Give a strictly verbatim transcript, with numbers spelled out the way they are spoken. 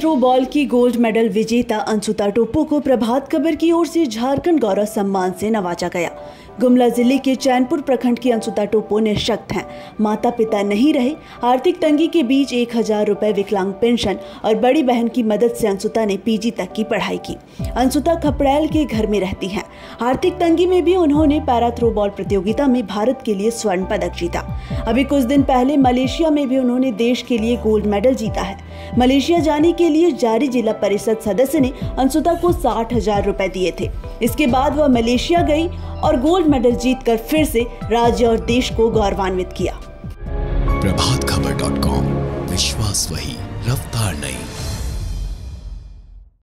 Throw ball की gold medal विजेता असुंता टोप्पो को प्रभात खबर की ओर से झारखंड गौरव सम्मान से नवाजा गया। गुमला जिले के चैनपुर प्रखंड की असुंता टोप्पो निःशक्त हैं, माता पिता नहीं रहे। आर्थिक तंगी के बीच एक हजार रुपए विकलांग पेंशन और बड़ी बहन की मदद से असुंता ने पीजी तक की पढ़ाई की। असुंता खपड़ैल के घर में रहती हैं। आर्थिक तंगी में भी उन्होंने पैरा थ्रो बॉल प्रतियोगिता में भारत के लिए स्वर्ण पदक जीता। अभी कुछ दिन पहले मलेशिया में भी उन्होंने देश के लिए गोल्ड मेडल जीता है। मलेशिया जाने के लिए जारी जिला परिषद सदस्य ने असुंता को साठ हजार रुपए दिए थे। इसके बाद वह मलेशिया गई और गोल्ड मेडल जीतकर फिर से राज्य और देश को गौरवान्वित किया। प्रभात खबर डॉट कॉम, विश्वास वही, रफ्तार नहीं।